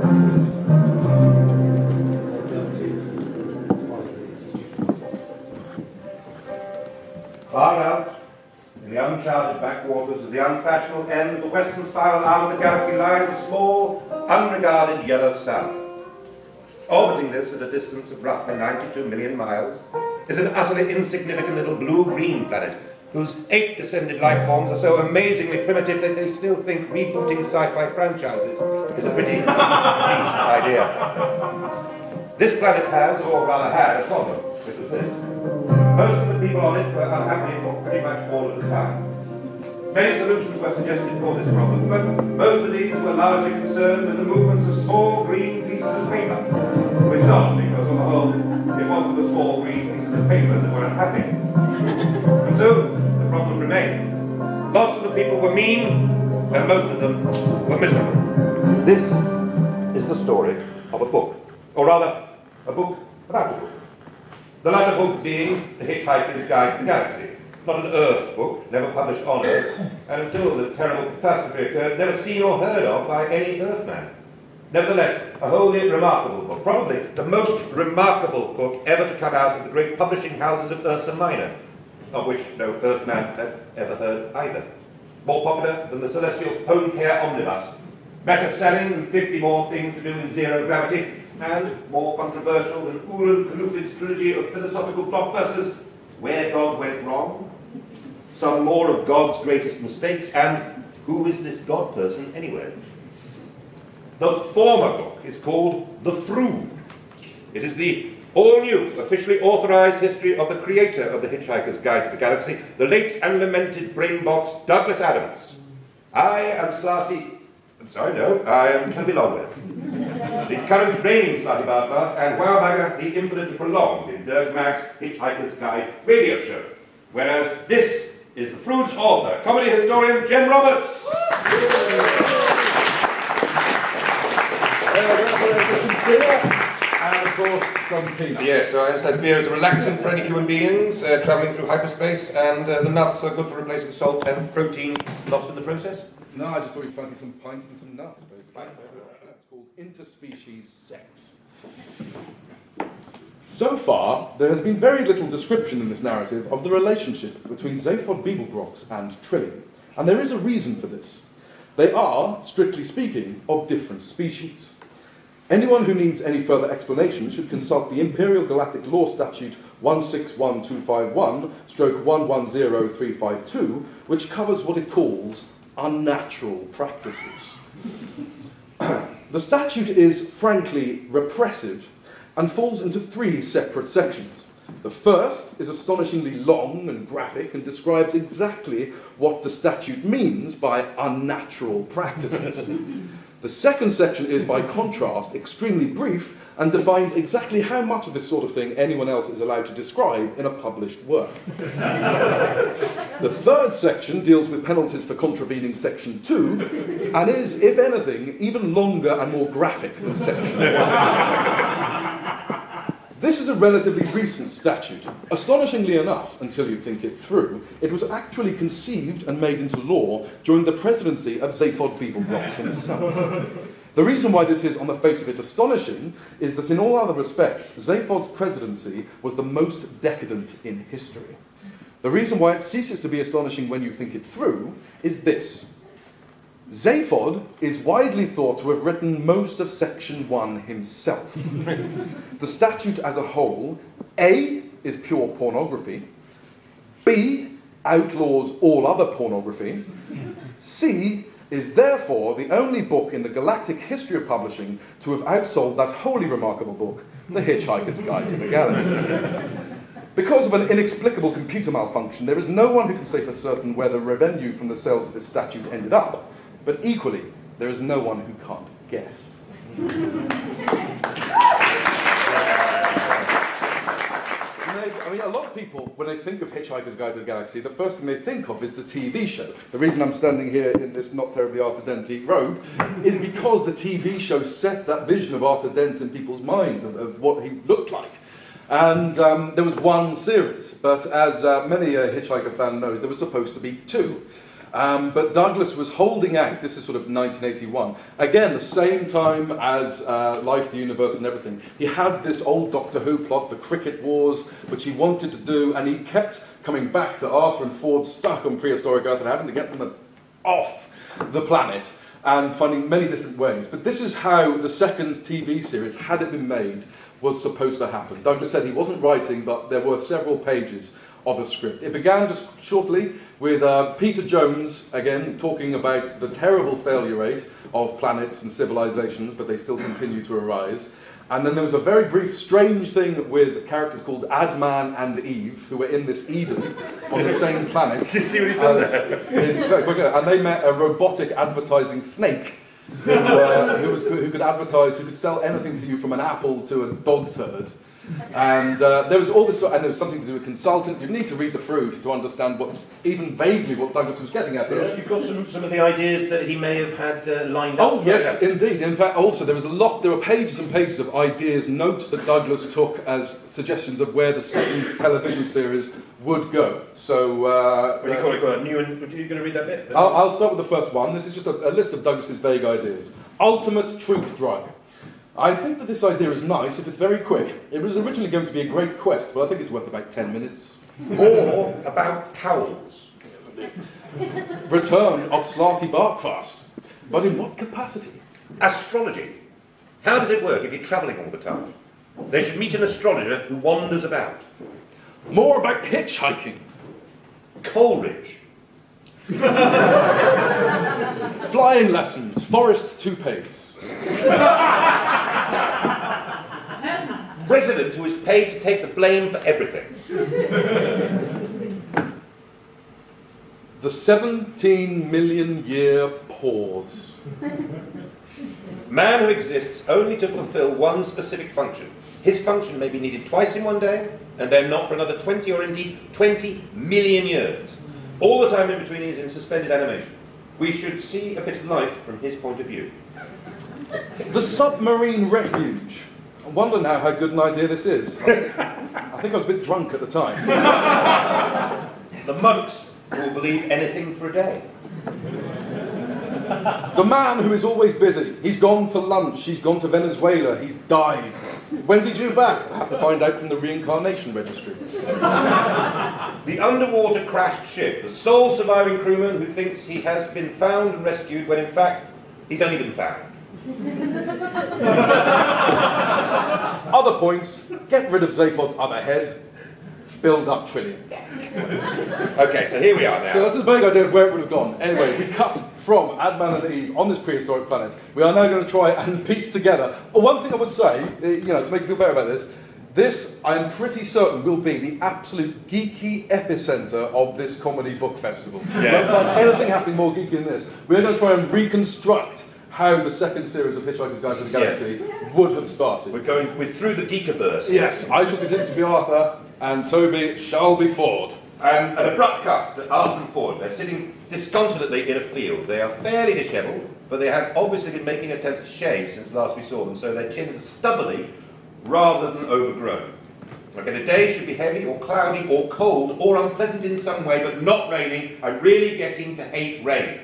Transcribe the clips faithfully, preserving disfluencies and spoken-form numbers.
Far out, in the uncharted backwaters of the unfashionable end of the western-style arm of the galaxy lies a small, unregarded yellow sun. Orbiting this at a distance of roughly ninety-two million miles is an utterly insignificant little blue-green planet whose eight descended life forms are so amazingly primitive that they still think rebooting sci-fi franchises is a pretty neat idea. This planet has, or rather had, a problem, which was this. Most of the people on it were unhappy for pretty much all of the time. Many solutions were suggested for this problem, but most of these were largely concerned with the movements of small green pieces of paper, which not, because on the whole, it wasn't the small green pieces of paper that were unhappy. And so, the problem remained. Lots of the people were mean, and most of them were miserable. This is the story of a book, or rather, a book about a book. The latter book being The Hitchhiker's Guide to the Galaxy. Not an Earth book, never published on Earth, and until the terrible catastrophe occurred, never seen or heard of by any Earthman. Nevertheless, a wholly remarkable book, probably the most remarkable book ever to come out of the great publishing houses of Ursa Minor, of which no Earthman had ever heard either. More popular than the Celestial Home Care Omnibus, better selling than fifty more things to do in zero gravity, and more controversial than Ulan Kalufid's trilogy of philosophical blockbusters, Where God Went Wrong, Some More of God's Greatest Mistakes, and Who Is This God Person Anyway? The former book is called The Through. It is the all-new, officially authorized history of the creator of The Hitchhiker's Guide to the Galaxy, the late and lamented brainbox Douglas Adams. I am Slarty... I'm sorry, no, I am Toby Longworth, the current reigning Slartibartfast, and Wowbagger, the infinitely prolonged in Dirk Mac's Hitchhiker's Guide radio show. Whereas this is the Frood's author, comedy historian Jen Roberts. And of course, some peanuts. Yes, so I understand beer is a relaxant for any human beings uh, travelling through hyperspace, and uh, the nuts are good for replacing salt and protein lost in the process. No, I just thought you'd fancy some pints and some nuts, basically. It's called interspecies sex. So far, there has been very little description in this narrative of the relationship between Zaphod Beeblebrox and Trillian, and there is a reason for this. They are, strictly speaking, of different species. Anyone who needs any further explanation should consult the Imperial Galactic Law Statute one six one two five one stroke one one zero three five two, which covers what it calls unnatural practices. The statute is, frankly, repressive, and falls into three separate sections. The first is astonishingly long and graphic and describes exactly what the statute means by unnatural practices. The second section is, by contrast, extremely brief and defines exactly how much of this sort of thing anyone else is allowed to describe in a published work. The third section deals with penalties for contravening section two and is, if anything, even longer and more graphic than section one. This is a relatively recent statute. Astonishingly enough, until you think it through, it was actually conceived and made into law during the presidency of Zaphod Beeblebrox himself. The reason why this is, on the face of it, astonishing is that in all other respects, Zaphod's presidency was the most decadent in history. The reason why it ceases to be astonishing when you think it through is this. Zaphod is widely thought to have written most of Section one himself. The statute as a whole, A, is pure pornography, B, outlaws all other pornography, C, is therefore the only book in the galactic history of publishing to have outsold that wholly remarkable book, The Hitchhiker's Guide to the Galaxy. Because of an inexplicable computer malfunction, there is no one who can say for certain where the revenue from the sales of this statute ended up. But equally, there is no one who can't guess. I mean, a lot of people, when they think of Hitchhiker's Guide to the Galaxy, the first thing they think of is the T V show. The reason I'm standing here in this not terribly Arthur Dent-y robe is because the T V show set that vision of Arthur Dent in people's minds, of, of what he looked like. And um, there was one series, but as uh, many a Hitchhiker fan knows, there was supposed to be two. Um, but Douglas was holding out, this is sort of nineteen eighty-one, again the same time as uh, Life, the Universe and Everything. He had this old Doctor Who plot, the Cricket Wars, which he wanted to do, and he kept coming back to Arthur and Ford stuck on prehistoric Earth and having to get them off the planet, and finding many different ways. But this is how the second T V series, had it been made, was supposed to happen. Douglas said he wasn't writing, but there were several pages of a script. It began just shortly with uh, Peter Jones, again, talking about the terrible failure rate of planets and civilizations, but they still continue to arise. And then there was a very brief, strange thing with characters called Adman and Eve, who were in this Eden on the same planet. Did you see what he's done there? And they met a robotic advertising snake who, uh, who, was, who could advertise, who could sell anything to you from an apple to a dog turd. And uh, there was all this, and there was something to do with consultant. You need to read the fruit to understand what, even vaguely, what Douglas was getting at here. Yes, you've got some, some of the ideas that he may have had uh, lined up. Oh yes, indeed. In fact, also there was a lot. There were pages and pages of ideas, notes that Douglas took as suggestions of where the second television series would go. So, uh, what do you call it? Got a new one. Are you going to read that bit? I'll, I'll start with the first one. This is just a, a list of Douglas's vague ideas. Ultimate Truth Drive. I think that this idea is nice if it's very quick. It was originally going to be a great quest, but I think it's worth about ten minutes. Or about towels. Return of Slartibartfast. But in what capacity? Astrology. How does it work if you're travelling all the time? They should meet an astrologer who wanders about. More about hitchhiking. Coleridge. Flying lessons. Forest toupees. President who is paid to take the blame for everything. The seventeen million year pause. Man who exists only to fulfill one specific function. His function may be needed twice in one day, and then not for another twenty or indeed twenty million years. All the time in between is in suspended animation. We should see a bit of life from his point of view. The submarine refuge. I wonder now how good an idea this is. I, I think I was a bit drunk at the time. The monks will believe anything for a day. The man who is always busy. He's gone for lunch, he's gone to Venezuela, he's died. When's he due back? I have to find out from the reincarnation registry. The underwater crashed ship. The sole surviving crewman who thinks he has been found and rescued when in fact he's only been found. Other points, get rid of Zaphod's other head, build up Trillian. Okay, so here we are now. So that's a vague idea of where it would have gone. Anyway, we cut from Adman and Eve on this prehistoric planet. We are now going to try and piece together. Oh, one thing I would say, you know, to make you feel better about this, this, I'm pretty certain, will be the absolute geeky epicentre of this comedy book festival. Yeah. Don't find anything happening more geeky than this. We're going to try and reconstruct how the second series of Hitchhiker's Guide to the Galaxy yeah. would have started. We're going we're through the Geekiverse. Yes, I shall continue to be Arthur, and Toby shall be Ford. Um, an abrupt cut to Arthur and Ford. They're sitting disconsolately in a field. They are fairly dishevelled, but they have obviously been making an attempt to shave since last we saw them, so their chins are stubbly rather than overgrown. Okay, the day should be heavy or cloudy or cold or unpleasant in some way, but not raining. I'm really getting to hate rain.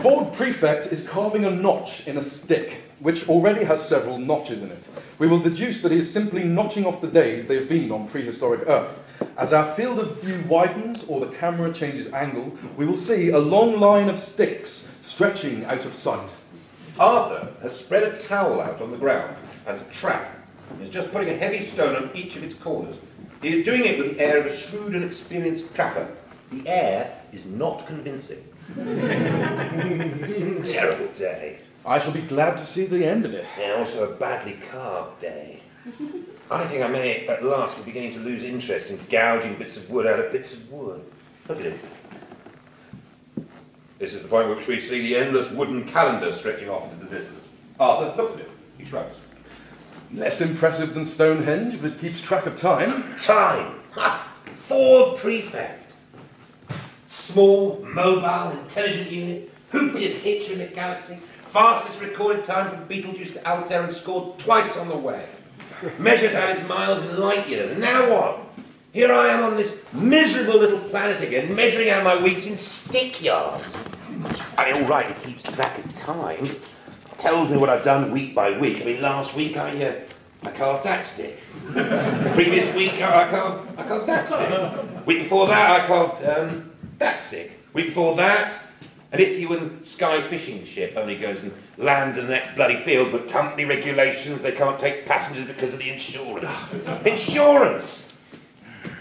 Ford Prefect is carving a notch in a stick, which already has several notches in it. We will deduce that he is simply notching off the days they have been on prehistoric Earth. As our field of view widens or the camera changes angle, we will see a long line of sticks stretching out of sight. Arthur has spread a towel out on the ground as a trap. He's just putting a heavy stone on each of its corners. He is doing it with the air of a shrewd and experienced trapper. The air is not convincing. Terrible day. I shall be glad to see the end of it. And also a badly carved day. I think I may at last be beginning to lose interest in gouging bits of wood out of bits of wood. Look at it. This is the point at which we see the endless wooden calendar stretching off into the distance. Arthur looks at it. He shrugs. Less impressive than Stonehenge, but it keeps track of time. Time! Ha! Ford Prefect! Small, mobile, intelligent unit, hoopiest hitcher in the galaxy, fastest recorded time from Betelgeuse to Altair and scored twice on the way. Measures out his miles in light years, and now what? Here I am on this miserable little planet again, measuring out my weeks in stick yards. I mean, all right, it keeps track of time. It tells me what I've done week by week. I mean, last week I, uh, I carved that stick. The previous week I carved, I carved that stick. Week before that I carved um, that stick. Week before that, an Ithuan sky fishing ship only goes and lands in the next bloody field, but company regulations, they can't take passengers because of the insurance. Insurance!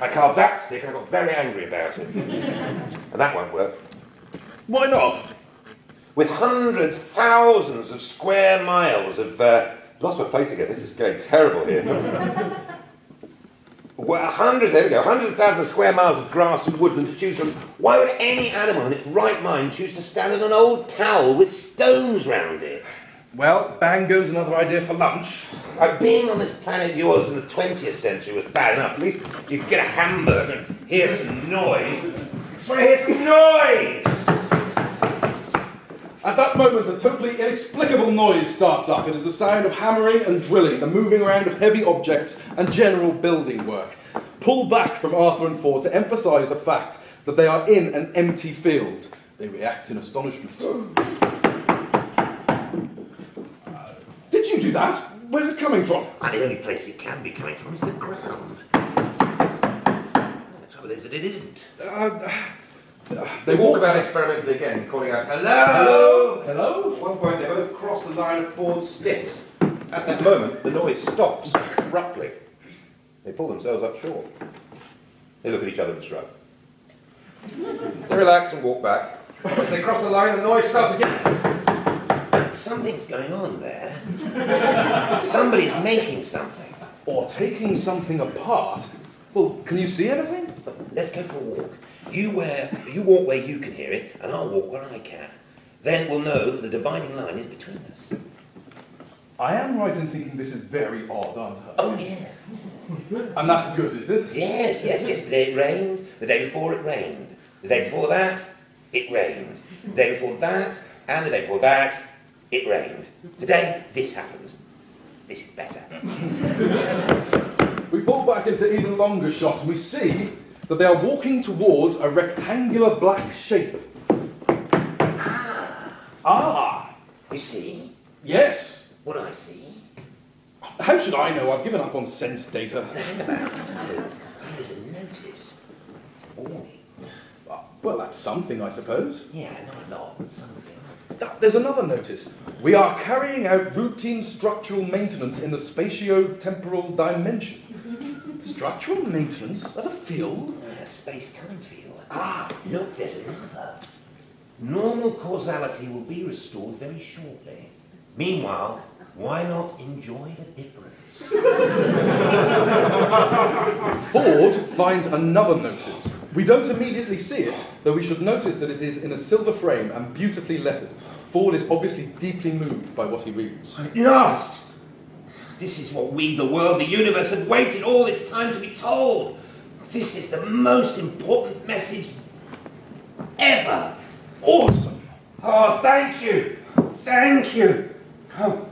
I carved that stick and I got very angry about it. And that won't work. Why not? With hundreds, thousands of square miles of... Uh, lost my place again, this is going terrible here. Well, hundreds, there we go, hundreds of thousands of square miles of grass and woodland to choose from. Why would any animal in its right mind choose to stand on an old towel with stones round it? Well, bang goes another idea for lunch. Like being on this planet of yours in the twentieth century was bad enough. At least you could get a hamburger and hear some noise. I just want to hear some noise! At that moment, a totally inexplicable noise starts up. It is the sound of hammering and drilling, the moving around of heavy objects, and general building work. Pull back from Arthur and Ford to emphasise the fact that they are in an empty field. They react in astonishment. Do that? Where's it coming from? Ah, the only place it can be coming from is the ground. The trouble is that it isn't. Uh, uh, they, they walk about experimentally again, calling out, hello! Hello? Hello? At one point they both cross the line of Ford's sticks. At that moment, the noise stops abruptly. They pull themselves up short. They look at each other and shrug. They relax and walk back. As they cross the line, the noise starts again. Something's going on there. Somebody's making something. Or taking something apart. Well, can you see anything? Let's go for a walk. You, where, you walk where you can hear it, and I'll walk where I can. Then we'll know that the dividing line is between us. I am right in thinking this is very odd, aren't I? Oh, yes. And that's good, is it? Yes, yes. Yesterday it rained. The day before it rained. The day before that, it rained. The day before that, and the day before that, it rained. Today, this happens. This is better. We pull back into even longer shots and we see that they are walking towards a rectangular black shape. Ah! Ah! You see? Yes. What I see? How should I know? I've given up on sense data. Here's a notice. Warning. Well, that's something, I suppose. Yeah, not a lot, but something. There's another notice. We are carrying out routine structural maintenance in the spatio-temporal dimension. Structural maintenance of a field? A space-time field. Ah, look, there's another. Normal causality will be restored very shortly. Meanwhile, why not enjoy the difference? Ford finds another notice. We don't immediately see it, though we should notice that it is in a silver frame and beautifully lettered. Ford is obviously deeply moved by what he reads. Yes! This is what we, the world, the universe, have waited all this time to be told. This is the most important message ever. Awesome! Oh, thank you! Thank you! Oh,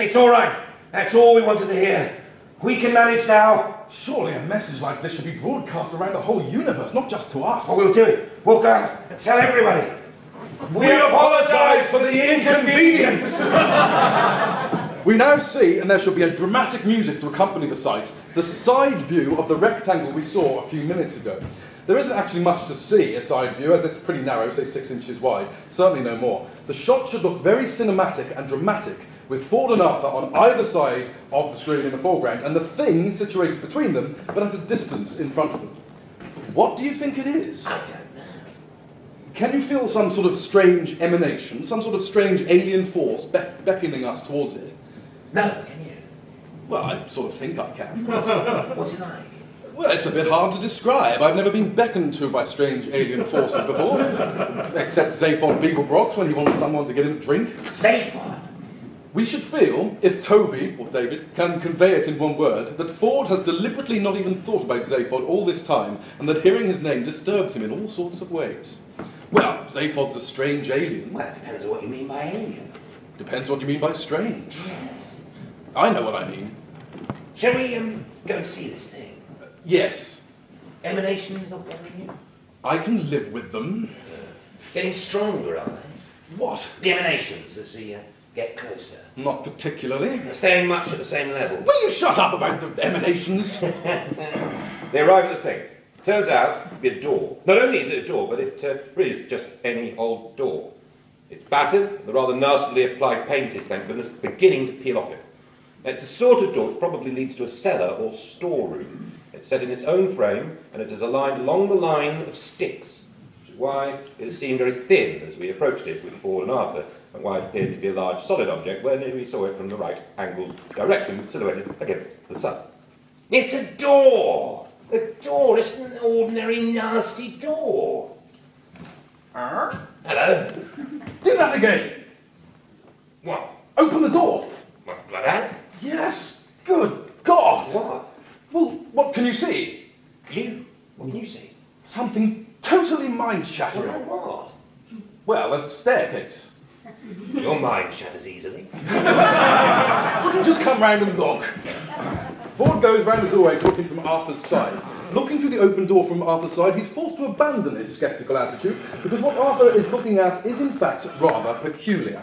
it's all right. That's all we wanted to hear. We can manage now. Surely a message like this should be broadcast around the whole universe, not just to us. Oh, we'll do it. We'll go out and tell everybody. We, we apologise for the inconvenience. We now see, and there shall be a dramatic music to accompany the sight, the side view of the rectangle we saw a few minutes ago. There isn't actually much to see, a side view, as it's pretty narrow, say six inches wide, certainly no more. The shot should look very cinematic and dramatic, with Ford and Arthur on either side of the screen in the foreground, and the thing situated between them, but at a distance in front of them. What do you think it is? I don't know. Can you feel some sort of strange emanation, some sort of strange alien force be beckoning us towards it? No, can you? Well, I sort of think I can. What's it, what's it like? Well, it's a bit hard to describe. I've never been beckoned to by strange alien forces before. Except Zaphod Beeblebrox when he wants someone to get him a drink. Zaphod? We should feel, if Toby, or David, can convey it in one word, that Ford has deliberately not even thought about Zaphod all this time, and that hearing his name disturbs him in all sorts of ways. Well, Zaphod's a strange alien. Well, it depends on what you mean by alien. Depends what you mean by strange. Yes. I know what I mean. Shall we, um, go and see this thing? Uh, yes. Emanations not bothering you? I can live with them. Uh, getting stronger, are they? What? The emanations as we uh, get closer. Not particularly. They're staying much at the same level. Will you shut up about the emanations? They arrive at the thing. Turns out to be a door. Not only is it a door, but it uh, really is just any old door. It's battered, the rather nastily applied paint is, thank goodness, beginning to peel off it. Now, it's the sort of door which probably leads to a cellar or storeroom. It's set in its own frame, and it is aligned along the line of sticks, which is why it seemed very thin as we approached it with Ford and Arthur, and why it appeared to be a large solid object when we saw it from the right-angled direction, silhouetted against the sun. It's a door! A door! It's an ordinary, nasty door! Uh? Hello? Do that again! What? Open the door! What, like that? Yes! Good God! What? Well, what can you see? You? What can you see? Something totally mind-shattering. Well, what? Well, there's a staircase. Your mind shatters easily. Would you just come round and look? Ford goes round the doorway, looking from Arthur's side. Looking through the open door from Arthur's side, he's forced to abandon his sceptical attitude, because what Arthur is looking at is in fact rather peculiar.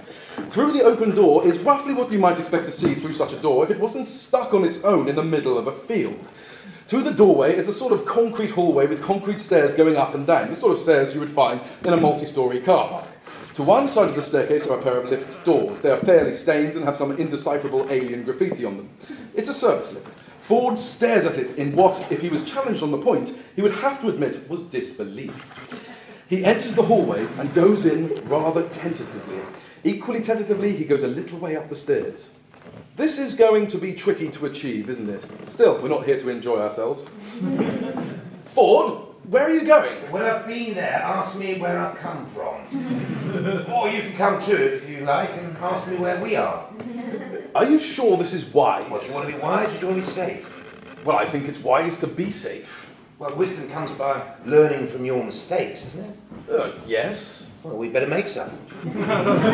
Through the open door is roughly what you might expect to see through such a door if it wasn't stuck on its own in the middle of a field. Through the doorway is a sort of concrete hallway with concrete stairs going up and down, the sort of stairs you would find in a multi-storey car park. To one side of the staircase are a pair of lift doors. They are fairly stained and have some indecipherable alien graffiti on them. It's a service lift. Ford stares at it in what, if he was challenged on the point, he would have to admit was disbelief. He enters the hallway and goes in rather tentatively. Equally tentatively, he goes a little way up the stairs. This is going to be tricky to achieve, isn't it? Still, we're not here to enjoy ourselves. Ford, where are you going? Well, I've been there. Ask me where I've come from. Or you can come too, if you like, and ask me where we are. Are you sure this is wise? Well, do you want to be wise or do you want to be safe? Well, I think it's wise to be safe. Well, wisdom comes by learning from your mistakes, doesn't it? Uh, yes. Well, we'd better make some. Thank you very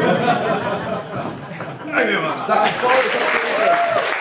much. That's a